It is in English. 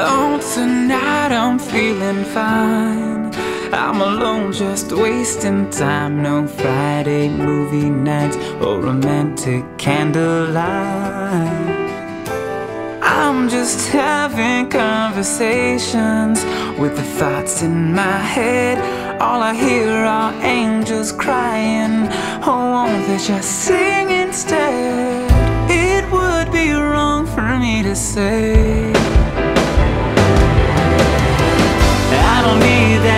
Oh, tonight I'm feeling fine. I'm alone, just wasting time. No Friday movie nights or romantic candlelight. I'm just having conversations with the thoughts in my head. All I hear are angels crying. Oh, won't they just sing instead? It would be wrong for me to say I don't need that.